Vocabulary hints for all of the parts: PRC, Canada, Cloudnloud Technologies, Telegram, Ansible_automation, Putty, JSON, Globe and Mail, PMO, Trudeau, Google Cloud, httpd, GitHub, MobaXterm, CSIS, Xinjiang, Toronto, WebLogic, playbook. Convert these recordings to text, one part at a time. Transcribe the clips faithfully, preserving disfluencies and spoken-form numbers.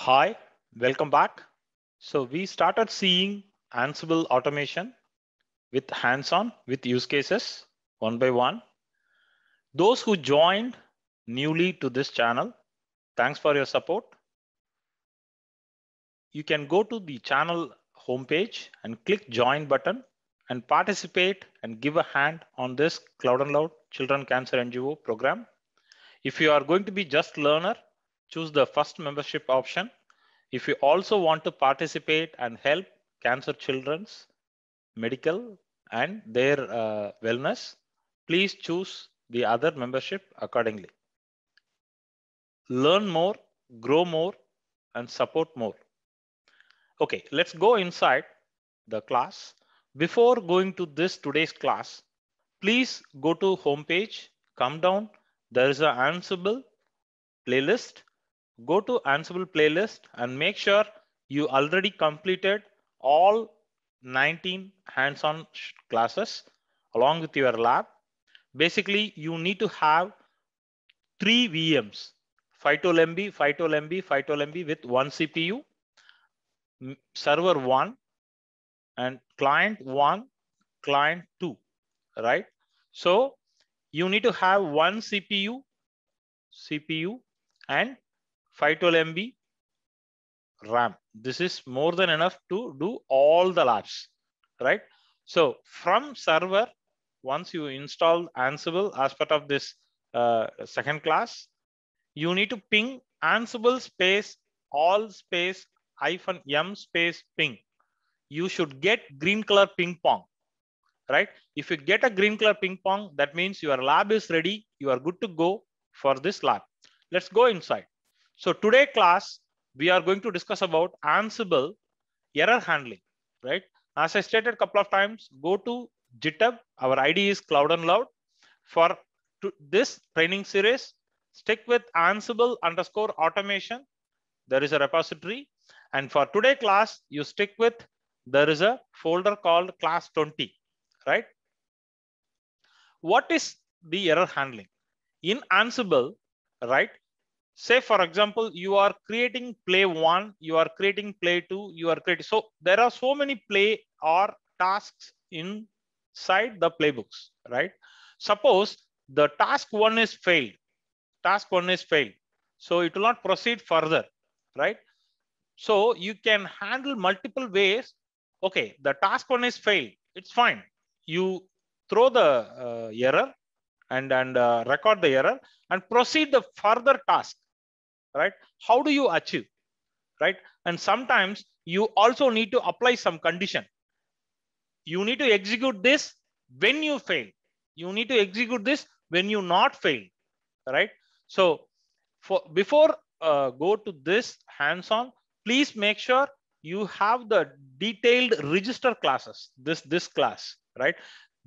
Hi, welcome back. So we started seeing Ansible automation with hands-on, with use cases, one by one. Those who joined newly to this channel, thanks for your support. You can go to the channel homepage and click join button and participate and give a hand on this Cloudnloud Children Cancer N G O program. If you are going to be just learner, choose the first membership option. If you also want to participate and help cancer children's medical and their uh, wellness, please choose the other membership accordingly. Learn more, grow more, and support more. Okay, let's go inside the class. Before going to this today's class, please go to homepage, come down. There is an Ansible playlist. Go to Ansible playlist and make sure you already completed all nineteen hands-on classes along with your lab. Basically, you need to have three V Ms, five twelve M B, five twelve M B, five twelve M B with one C P U, server one and client one, client two, right? So you need to have one CPU, CPU and five twelve M B RAM. This is more than enough to do all the labs, right? So from server, once you install Ansible as part of this uh, second class, you need to ping Ansible space all space hyphen M space ping. You should get green color ping pong, right? If you get a green color ping pong, that means your lab is ready. You are good to go for this lab. Let's go inside. So today class, we are going to discuss about Ansible error handling, right? As I stated a couple of times, go to GitHub. Our I D is Cloudnloud. For to this training series, stick with Ansible underscore automation. There is a repository. And for today class, you stick with, there is a folder called class twenty, right? What is the error handling? In Ansible, right? Say, for example, you are creating play one, you are creating play two, you are creating. So there are so many play or tasks inside the playbooks, right? Suppose the task one is failed. Task one is failed. So it will not proceed further, right? So you can handle multiple ways. Okay, the task one is failed. It's fine. You throw the uh, error and, and uh, record the error and proceed the further task. Right? How do you achieve? Right? And sometimes you also need to apply some condition. You need to execute this when you fail. You need to execute this when you not fail. Right? So for before uh, go to this hands-on, please make sure you have the detailed register classes. This this class, right?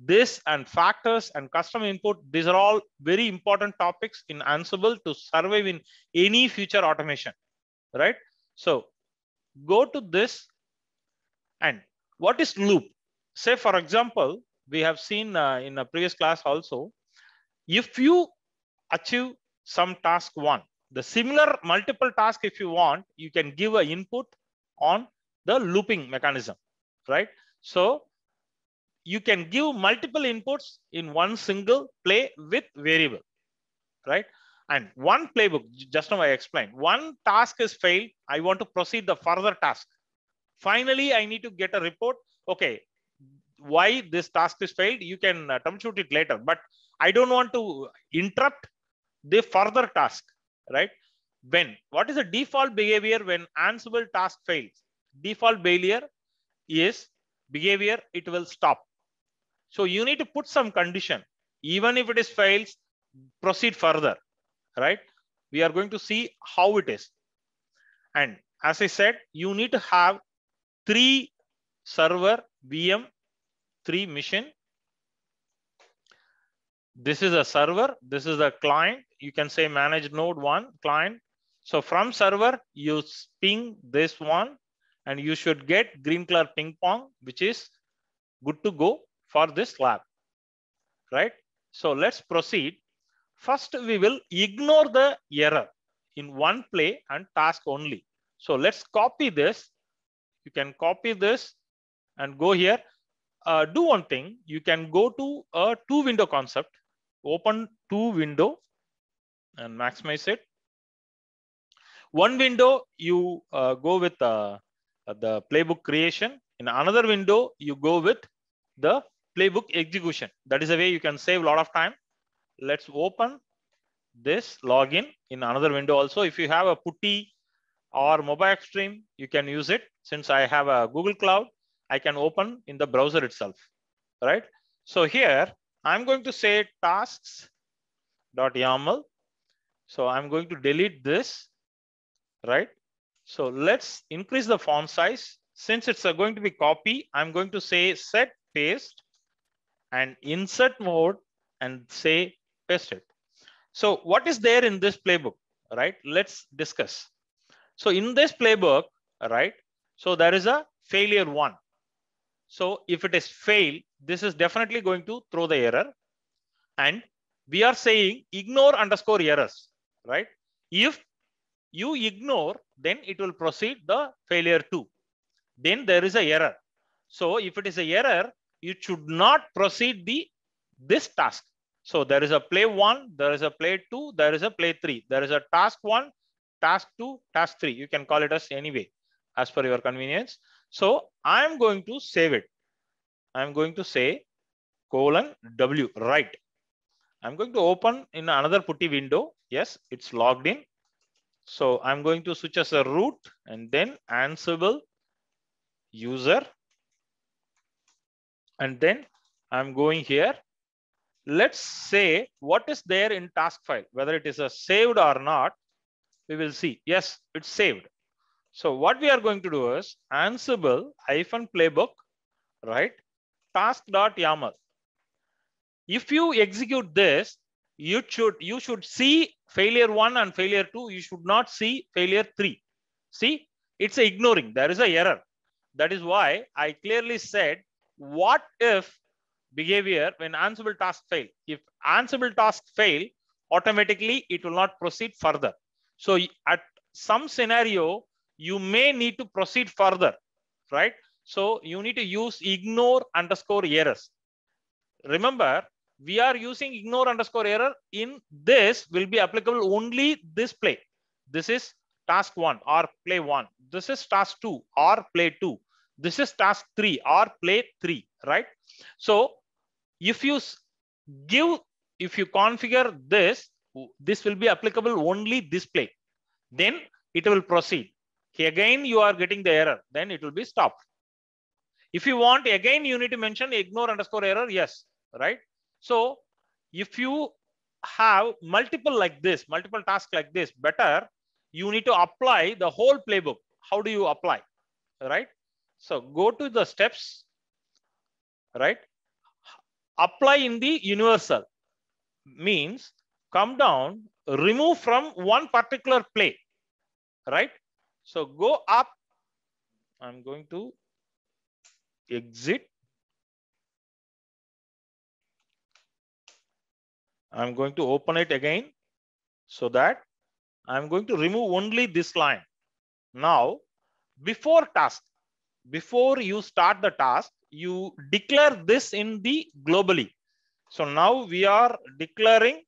This and factors and custom input, these are all very important topics in Ansible to survive in any future automation, right? So go to this. And what is loop? Say, for example, we have seen uh, in a previous class also, if you achieve some task one, the similar multiple task if you want, you can give an input on the looping mechanism, right? So you can give multiple inputs in one single play with variable, right? And one playbook, just now I explained, one task is failed. I want to proceed the further task. Finally, I need to get a report. Okay, why this task is failed? You can uh, troubleshoot it later, but I don't want to interrupt the further task, right? When, what is the default behavior when Ansible task fails? Default failure is behavior, it will stop. So you need to put some condition. Even if it is fails, proceed further, right? We are going to see how it is. And as I said, you need to have three server V M, three machine. This is a server. This is a client. You can say manage node one client. So from server, you ping this one and you should get green color ping pong, which is good to go for this lab, right? So let's proceed. First, we will ignore the error in one play and task only. So let's copy this. You can copy this and go here. Uh, do one thing. You can go to a two window concept, open two window and maximize it. One window, you uh, go with uh, the playbook creation. In another window, you go with the playbook execution. That is the way you can save a lot of time. Let's open this login in another window also. If you have a Putty or MobaXterm, you can use it. Since I have a Google Cloud, I can open in the browser itself, right? So here, I'm going to say tasks.yaml. So I'm going to delete this, right? So let's increase the font size. Since it's going to be copy, I'm going to say set paste and insert mode and say paste it. So what is there in this playbook, right? Let's discuss. So in this playbook, right? So there is a failure one. So if it is fail, this is definitely going to throw the error. And we are saying ignore underscore errors, right? If you ignore, then it will proceed the failure two. Then there is an error. So if it is an error, you should not proceed the this task. So there is a play one, there is a play two, there is a play three, there is a task one, task two, task three. You can call it as anyway, as per your convenience. So I'm going to save it. I'm going to say colon W, right? I'm going to open in another Putty window. Yes, it's logged in. So I'm going to switch as a root and then Ansible user. And then I'm going here. Let's say what is there in task file, whether it is a saved or not, we will see. Yes, it's saved. So what we are going to do is Ansible hyphen playbook, right? Task.yaml. If you execute this, you should, you should see failure one and failure two. You should not see failure three. See, it's ignoring. There is an error. That is why I clearly said, what if behavior when Ansible task fail? If Ansible task fail, automatically it will not proceed further. So at some scenario, you may need to proceed further, right? So you need to use ignore underscore errors. Remember, we are using ignore underscore error in this will be applicable only this play. This is task one or play one. This is task two or play two. This is task three or play three, right? So if you give, if you configure this, this will be applicable only this play. Then it will proceed. Again, you are getting the error. Then it will be stopped. If you want, again, you need to mention ignore underscore error. Yes, right? So if you have multiple like this, multiple tasks like this, better, you need to apply the whole playbook. How do you apply, right? So go to the steps, right? Apply in the universal means come down, remove from one particular play, right? So go up. I'm going to exit. I'm going to open it again so that I'm going to remove only this line. Now, before task, before you start the task, you declare this in the globally. So now we are declaring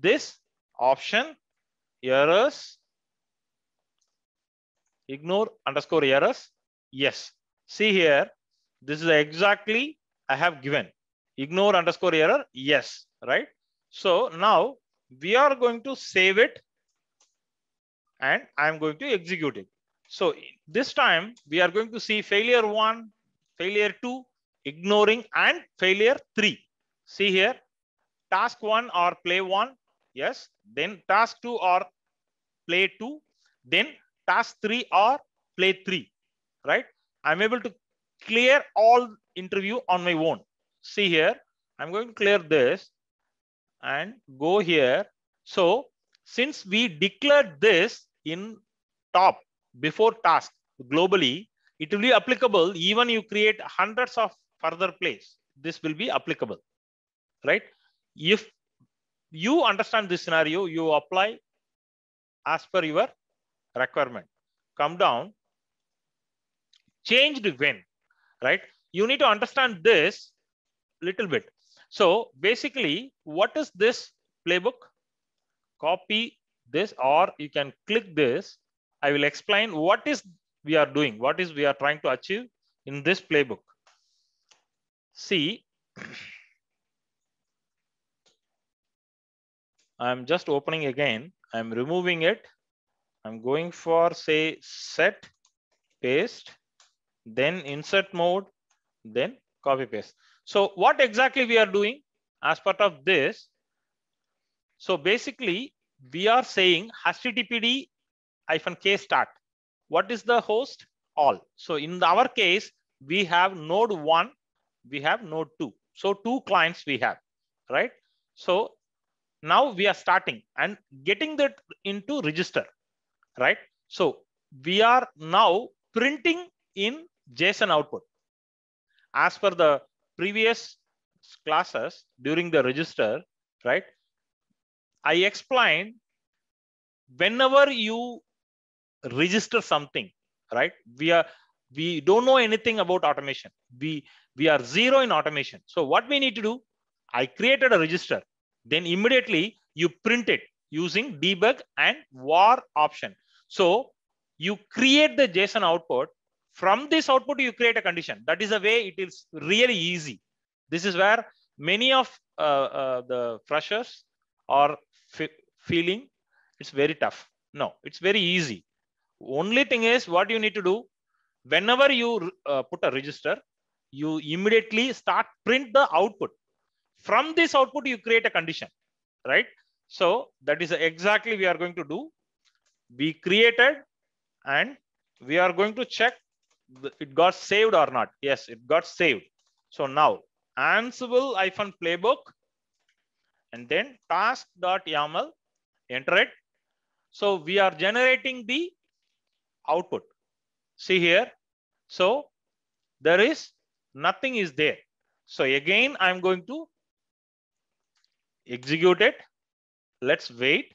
this option errors. Ignore underscore errors. Yes. See here. This is exactly I have given. Ignore underscore error. Yes. Right. So now we are going to save it. And I'm going to execute it. So this time we are going to see failure one, failure two, ignoring and failure three. See here. Task one or play one. Yes. Then task two or play two. Then task three or play three, right? I'm able to clear all interview on my own. See here, I'm going to clear this and go here. So since we declared this in top before task globally, it will be applicable. Even you create hundreds of further plays, this will be applicable, right? If you understand this scenario, you apply as per your requirement. come down, change the when, right? You need to understand this little bit. So basically, what is this playbook? Copy this, or you can click this. I will explain what is we are doing, what is we are trying to achieve in this playbook. See, I'm just opening again. I'm removing it. I'm going for, say, set, paste, then insert mode, then copy paste. So what exactly we are doing as part of this? So basically, we are saying httpd hyphen k start. What is the host? All. So in our case, we have node one, we have node two. So two clients we have, right? So now we are starting and getting that into register, right? So we are now printing in JSON output. As per the previous classes during the register, right? I explained whenever you register something, right? We are we don't know anything about automation. We we are zero in automation. So what we need to do? I created a register. Then immediately you print it using debug and var option. So you create the JSON output. From this output, you create a condition. That is the way it is really easy. This is where many of uh, uh, the freshers are feeling it's very tough. No, it's very easy. Only thing is what you need to do, whenever you uh, put a register, you immediately start print the output. From this output, you create a condition, right? So that is exactly we are going to do. We created and we are going to check it got saved or not. Yes, it got saved. So now Ansible hyphen playbook and then task.yaml, enter it. So we are generating the output. See here. So there is nothing is there. So again, I'm going to execute it. Let's wait.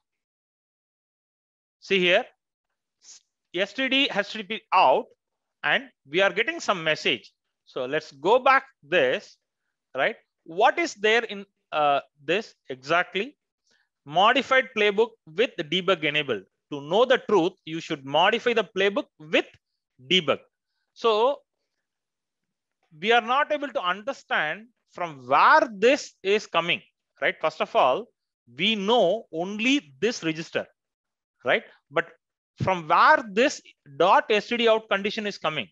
See here. Yesterday has to be out and we are getting some message. So let's go back this, right? What is there in uh, this exactly? Modified playbook with debug enabled. To know the truth, you should modify the playbook with debug. So we are not able to understand from where this is coming, right? First of all, we know only this register, right? But from where this dot std out condition is coming,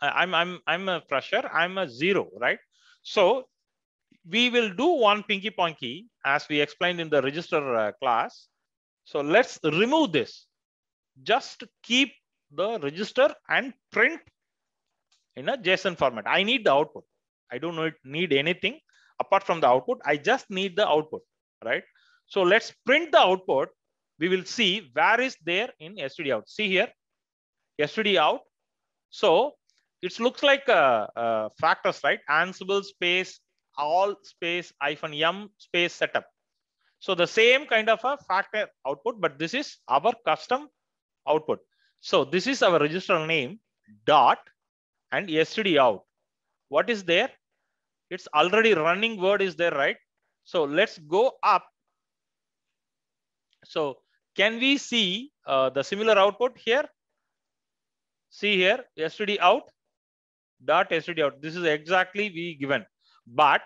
I'm I'm I'm a fresher, I'm a zero, right? So we will do one pinky ponky as we explained in the register uh, class. So let's remove this. Just keep the register and print in a JSON format. I need the output. I don't need anything apart from the output. I just need the output, right? So let's print the output. We will see where is there in std out. See here, std out. So it looks like a, a factors, right? Ansible space all space hyphen m space setup. So the same kind of a factor output, but this is our custom output. So this is our register name dot and std out. What is there? It's already running word is there, right? So let's go up. So can we see uh, the similar output here? See here, std out dot std out. This is exactly we given, but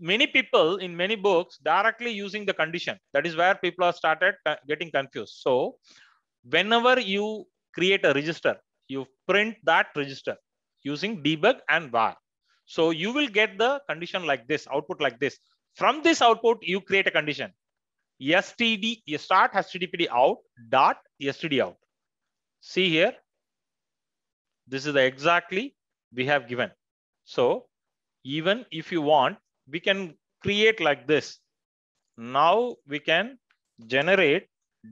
many people in many books directly using the condition. That is where people are started getting confused. So whenever you create a register, you print that register using debug and var. So you will get the condition like this, output like this. From this output, you create a condition. Std start httpd out dot std out. See here. This is the exactly we have given. So even if you want, we can create like this. Now we can generate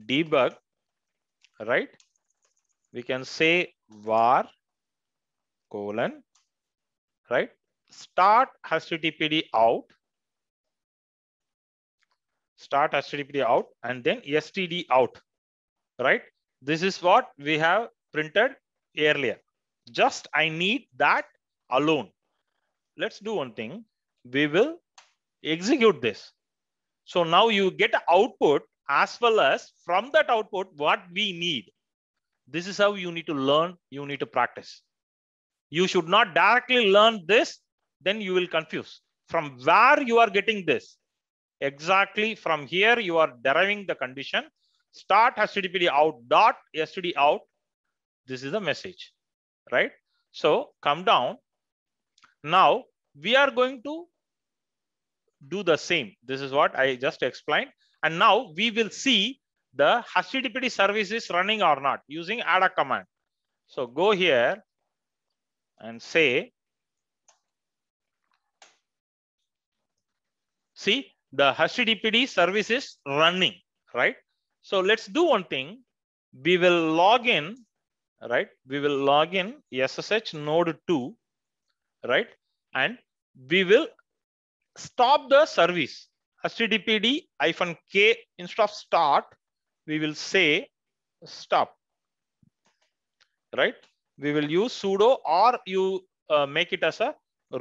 debug, right? We can say var colon, right? Start httpd out. Start httpd out and then std out, right? This is what we have printed earlier. Just I need that alone. Let's do one thing. We will execute this. So now you get output as well as from that output what we need. This is how you need to learn. You need to practice. You should not directly learn this. Then you will confuse from where you are getting this. Exactly from here you are deriving the condition. Start H T T P out dot std out. This is the message, right? So come down. Now we are going to do the same. This is what I just explained. And now we will see the H T T P service is running or not using add a command. So go here and say, see, the H T T P service is running, right? So let's do one thing. We will log in, right? We will log in S S H node two, right? And we will stop the service. H T T P D hyphen K instead of start, we will say stop, right? We will use sudo or you uh, make it as a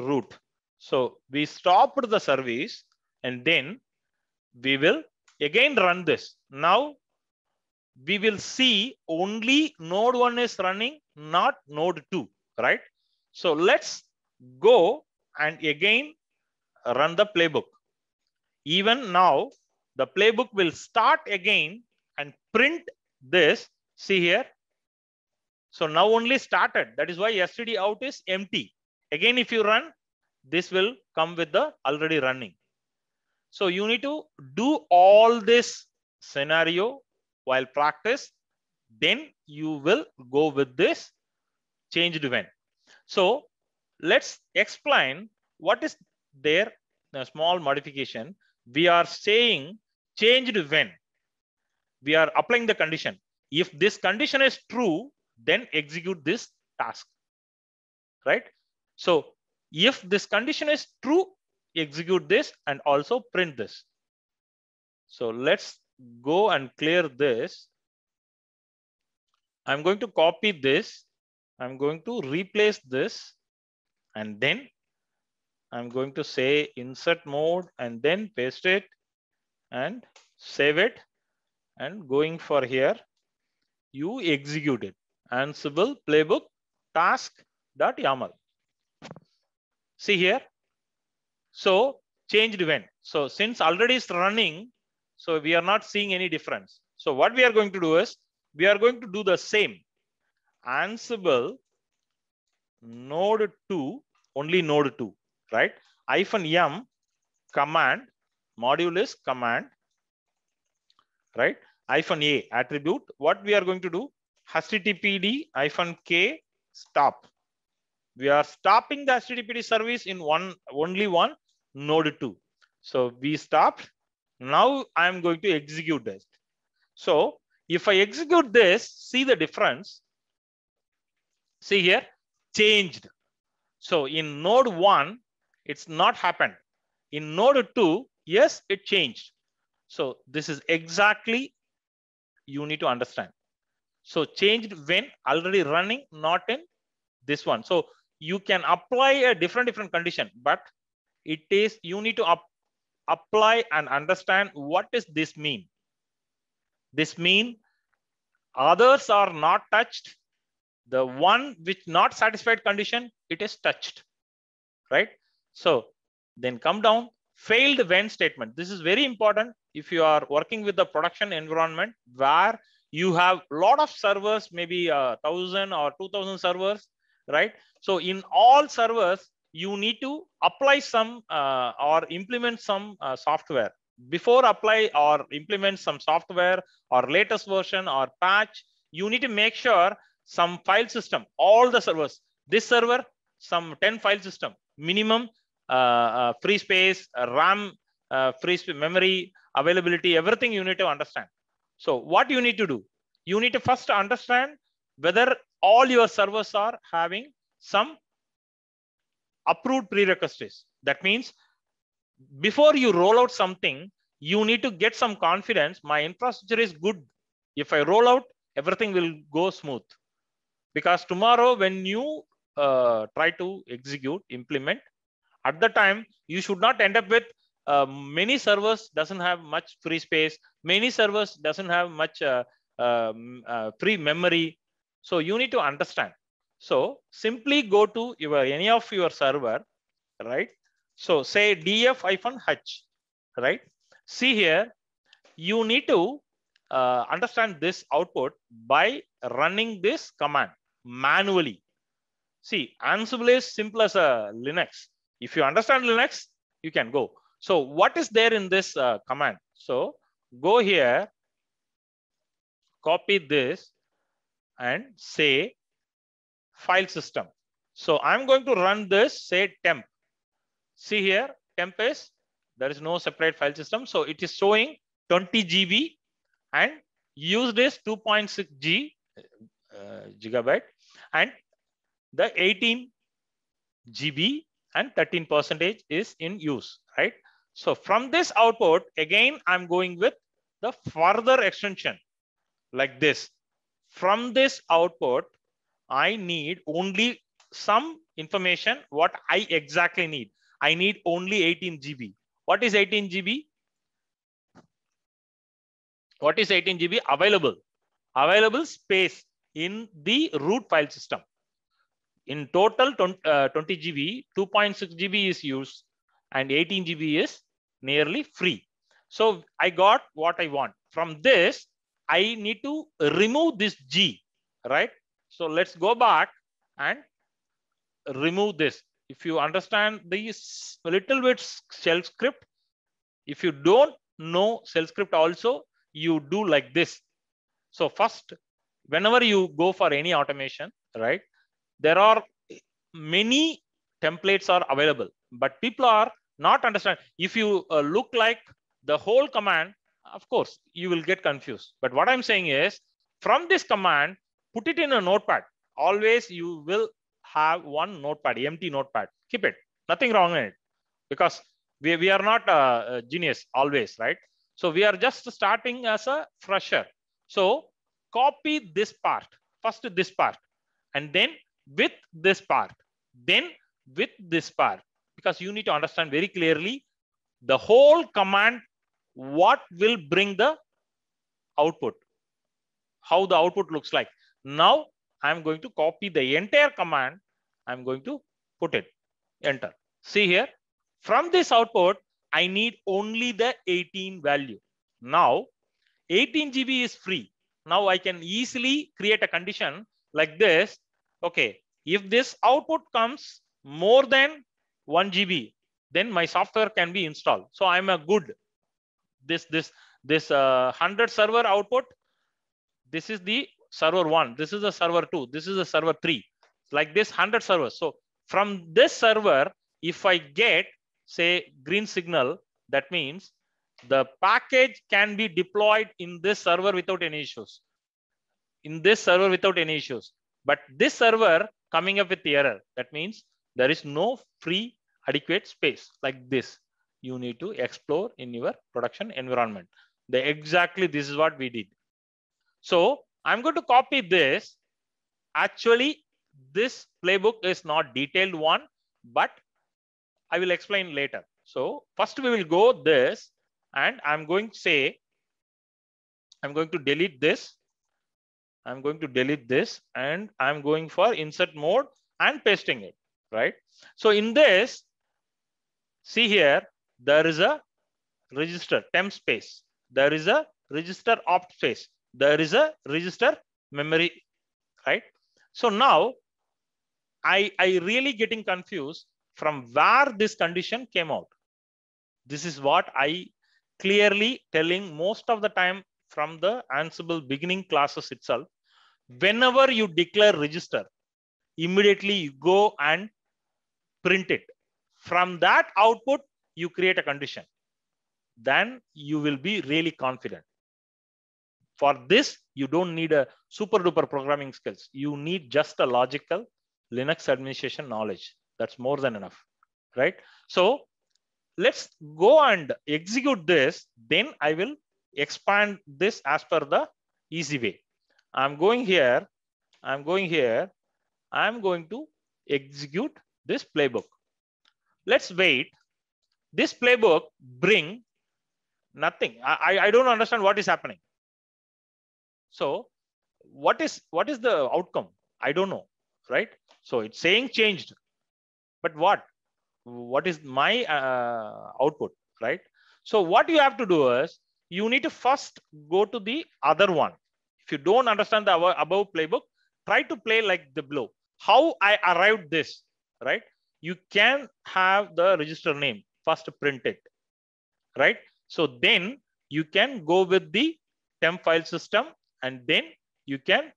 root. So we stopped the service and then we will again run this. Now we will see only node one is running, not node two, right? So let's go and again run the playbook. Even now, the playbook will start again and print this. See here. So now only started. That is why std out is empty. Again, if you run, this will come with the already running. So you need to do all this scenario while practice. Then you will go with this changed when. So let's explain what is there. A small modification. We are saying changed when. We are applying the condition. If this condition is true, then execute this task, right? So if this condition is true, execute this and also print this. So let's go and clear this. I'm going to copy this. I'm going to replace this. And then I'm going to say insert mode and then paste it and save it. And going for here, you execute it. Ansible playbook task.yaml. See here. So changed when. So since already it's running, so we are not seeing any difference. So what we are going to do is we are going to do the same. Ansible node two, only node two. Right? Hyphen M command, module is command, right? Hyphen A attribute. What we are going to do? H T T P D hyphen K stop. We are stopping the H T T P D service in one, only one node two. So we stopped. Now I'm going to execute this. So if I execute this, see the difference. See here, changed. So in node one, it's not happened. In node two, yes, it changed. So this is exactly you need to understand. So changed when already running, not in this one. So you can apply a different, different condition, but it is, you need to up, apply and understand what does this mean? This mean others are not touched. The one which not satisfied condition, it is touched, right? So then come down, failed when statement. This is very important if you are working with the production environment where you have a lot of servers, maybe a thousand or two thousand servers, right? So in all servers, you need to apply some uh, or implement some uh, software. Before apply or implement some software or latest version or patch, you need to make sure some file system, all the servers, this server, some ten file system, minimum, Uh, uh, free space, uh, RAM, uh, free space, memory, availability, everything you need to understand. So what you need to do? You need to first understand whether all your servers are having some approved prerequisites. That means before you roll out something, you need to get some confidence. My infrastructure is good. If I roll out, everything will go smooth. because tomorrow when you uh, try to execute, implement, at the time you should not end up with uh, many servers doesn't have much free space, many servers doesn't have much uh, um, uh, free memory. So you need to understand. So simply go to your any of your server, right? So say df-h, right? See here, you need to uh, understand this output by running this command manually. See, Ansible is simple as a Linux. If you understand Linux, you can go. So what is there in this uh, command? So go here, copy this and say file system. So I'm going to run this, say temp. See here, temp is, there is no separate file system. So it is showing twenty G B and use this two point six G uh, gigabyte and the eighteen G B and thirteen percent is in use, right? So from this output, again, I'm going with the further extension like this. From this output, I need only some information what I exactly need. I need only eighteen G B. What is eighteen G B? What is eighteen G B available? Available space in the root file system. In total, twenty G B, two point six G B is used and eighteen G B is nearly free. So I got what I want. From this, I need to remove this G, right? So let's go back and remove this. If you understand these little bit shell script, if you don't know shell script also, you do like this. So first, whenever you go for any automation, right? There are many templates are available, but people are not understand. If you uh, look like the whole command, of course, you will get confused. But what I'm saying is from this command, put it in a notepad. Always you will have one notepad, empty notepad. Keep it, nothing wrong in it because we, we are not a genius always, right? So we are just starting as a fresher. So copy this part, first this part, and then with this part, then with this part, because you need to understand very clearly the whole command, what will bring the output, how the output looks like. Now I'm going to copy the entire command. I'm going to put it, enter. See here, from this output, I need only the eighteen value. Now eighteen G B is free. Now I can easily create a condition like this. Okay, if this output comes more than one G B, then my software can be installed. So I'm a good, this, this, this uh, one hundred server output. This is the server one. This is the server two. This is the server three. Like this one hundred servers. So from this server, if I get say green signal, that means the package can be deployed in this server without any issues. In this server without any issues. But this server coming up with the error, that means there is no free adequate space like this. You need to explore in your production environment. The, exactly this is what we did. So I'm going to copy this. Actually, this playbook is not detailed one, but I will explain later. So first we will go this and I'm going to say, I'm going to delete this. I'm going to delete this and I'm going for insert mode and pasting it, right? So in this, see here, there is a register temp space. There is a register opt space. There is a register memory, right? So now I, I really getting confused from where this condition came out. This is what I clearly telling most of the time from the Ansible beginning classes itself. Whenever you declare register, immediately you go and print it. From that output, you create a condition. Then you will be really confident. For this, you don't need a super duper programming skills. You need just a logical Linux administration knowledge. That's more than enough, right? So let's go and execute this. Then I will expand this as per the easy way. I'm going here. I'm going here. I'm going to execute this playbook. Let's wait. This playbook bring nothing. I, I don't understand what is happening. So what is, what is the outcome? I don't know, right? So it's saying changed, but what? What is my uh, output, right? So what you have to do is you need to first go to the other one. If you don't understand the above playbook, try to play like the below. How I arrived this, right? You can have the register name first, print it, right? So then you can go with the temp file system, and then you can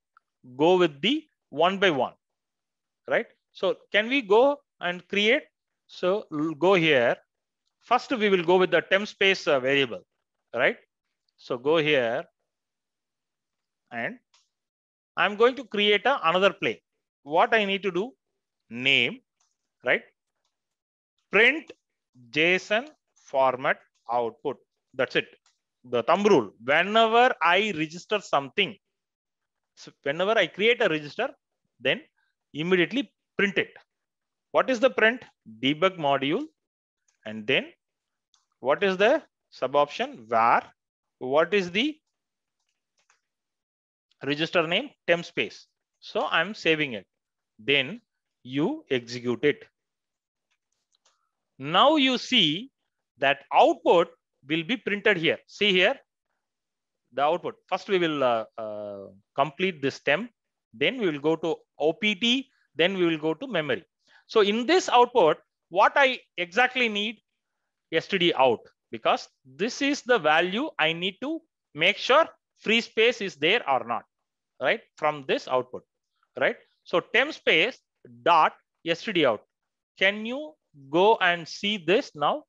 go with the one by one, right? So can we go and create? So we'll go here. First, we will go with the temp space uh, variable, right? So go here, and I'm going to create a, another play. What I need to do? Name, right? Print JSON format output. That's it. The thumb rule. Whenever I register something, so whenever I create a register, then immediately print it. What is the print? Debug module. And then what is the sub option? Var. What is the register name? Temp space. So I'm saving it. Then you execute it. Now you see that output will be printed here. See here, the output. First we will uh, uh, complete this temp. Then we will go to O P T. Then we will go to memory. So in this output, what I exactly need? Std out, because this is the value I need to make sure free space is there or not, right? From this output, right? So temp space dot std out. Can you go and see this now?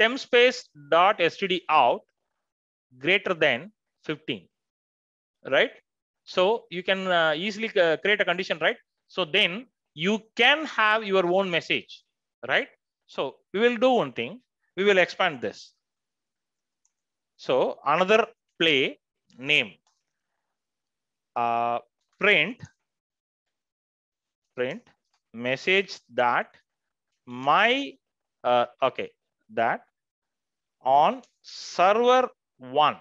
Temp space dot std out greater than fifteen, right? So you can uh, easily create a condition, right? So then you can have your own message, right? So we will do one thing. We will expand this. So another play name, uh, print, print message that my, uh, okay, that on server one,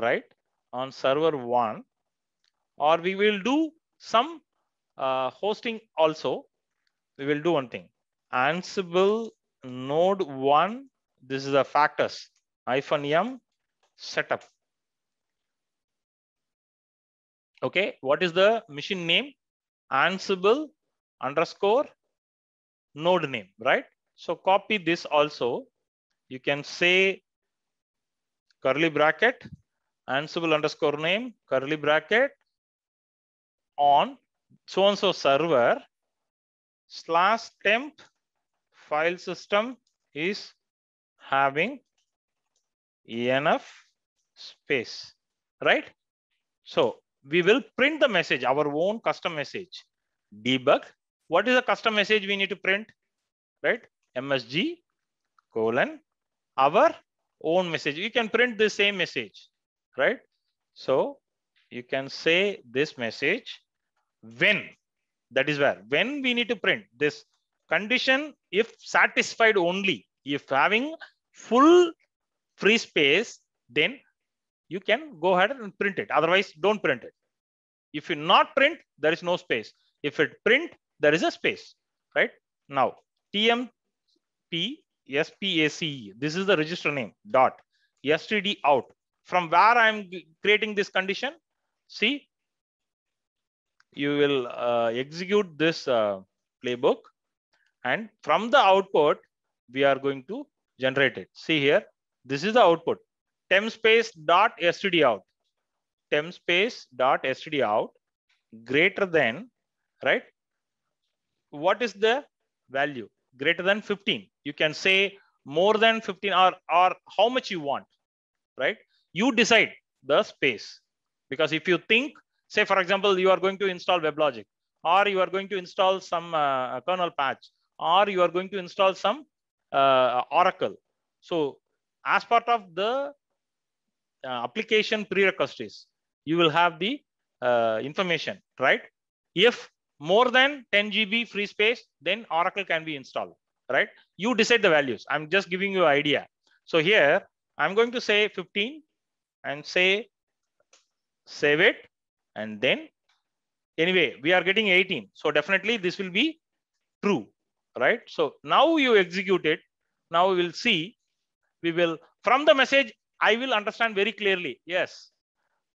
right? On server one, or we will do some Uh, hosting also. We will do one thing. Ansible node one. This is the factors hyphen m setup. Okay. What is the machine name? Ansible underscore node name, right? So copy this also. You can say curly bracket, Ansible underscore name, curly bracket on so-and-so server slash temp file system is having enough space, right? So we will print the message, our own custom message. Debug. What is the custom message we need to print, right? M S G colon, our own message. You can print the same message, right? So you can say this message. When, that is where, when we need to print this condition, if satisfied only, if having full free space, then you can go ahead and print it. Otherwise, don't print it. If you not print, there is no space. If it print, there is a space, right? Now, T M P S P A C E, this is the register name, dot, std out. From where I'm creating this condition, see, you will uh, execute this uh, playbook, and from the output, we are going to generate it. See here, this is the output, temp space dot std out, temp space dot std out greater than, right? What is the value? Greater than fifteen. You can say more than fifteen, or, or how much you want, right? You decide the space, because if you think, say, for example, you are going to install WebLogic, or you are going to install some uh, kernel patch, or you are going to install some uh, Oracle. So as part of the uh, application prerequisites, you will have the uh, information, right? If more than ten G B free space, then Oracle can be installed, right? You decide the values. I'm just giving you an idea. So here I'm going to say fifteen and say save it, and then anyway we are getting eighteen, so definitely this will be true, right? So now you execute it. Now we will see, we will, from the message I will understand very clearly, yes,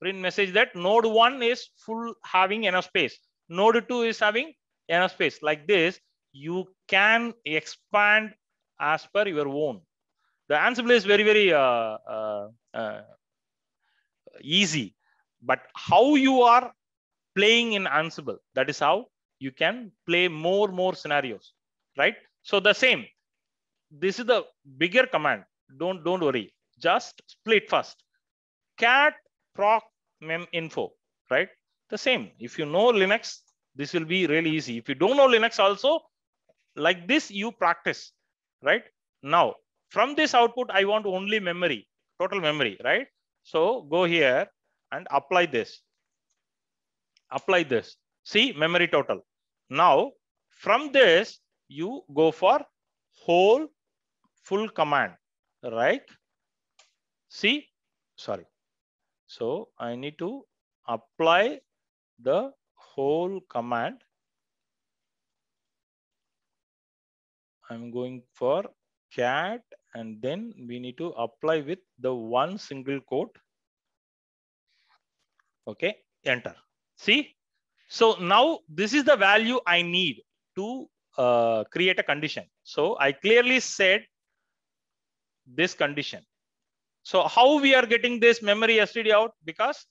print message that node one is full, having enough space, node two is having enough space. Like this you can expand as per your own. The Ansible is very very uh, uh, uh, easy, but how you are playing in Ansible, that is how you can play more more scenarios, right? So the same, this is the bigger command. Don't don't worry, just split first. Cat proc mem info, right? The same. If you know Linux, this will be really easy. If you don't know Linux also, like this you practice, right? Now from this output I want only memory, total memory, right? So go here and apply this. Apply this. See, memory total. Now from this you go for whole full command, right? See, sorry. So I need to apply the whole command. I'm going for cat, and then we need to apply with the one single quote. Okay, enter. See, so now this is the value I need to uh, create a condition. So I clearly said this condition. So how we are getting this memory S T D out? Because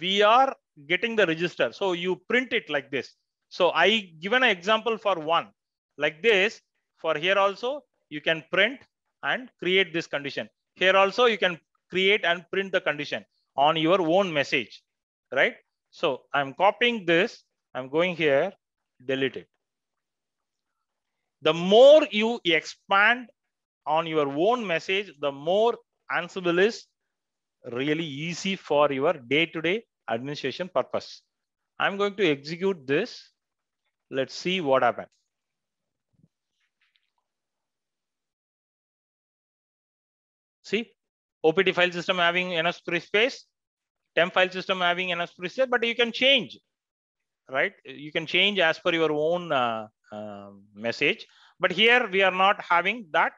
we are getting the register. So you print it like this. So I given an example for one like this. For here also you can print and create this condition. Here also you can create and print the condition on your own message, right? So I'm copying this. I'm going here, delete it. The more you expand on your own message, the more Ansible is really easy for your day-to-day administration purpose. I'm going to execute this. Let's see what happens. See, O P T file system having enough free space, temp file system having enough free space, but you can change, right? You can change as per your own uh, uh, message. But here we are not having that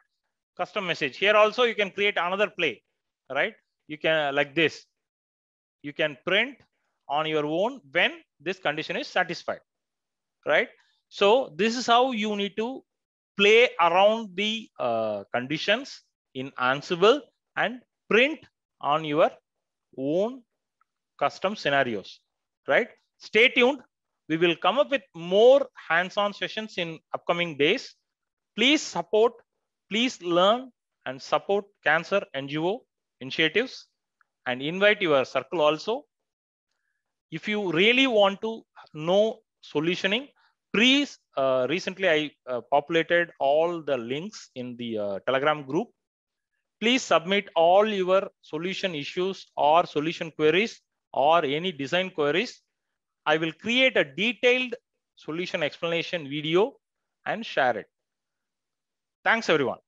custom message. Here also you can create another play, right? You can, like this, you can print on your own when this condition is satisfied, right? So this is how you need to play around the uh, conditions in Ansible and print on your own custom scenarios, right? Stay tuned. We will come up with more hands-on sessions in upcoming days. Please support, please learn and support cancer N G O initiatives, and invite your circle also. If you really want to know solutioning, please, uh, recently I uh, populated all the links in the uh, Telegram group. Please submit all your solution issues or solution queries or any design queries. I will create a detailed solution explanation video and share it. Thanks everyone.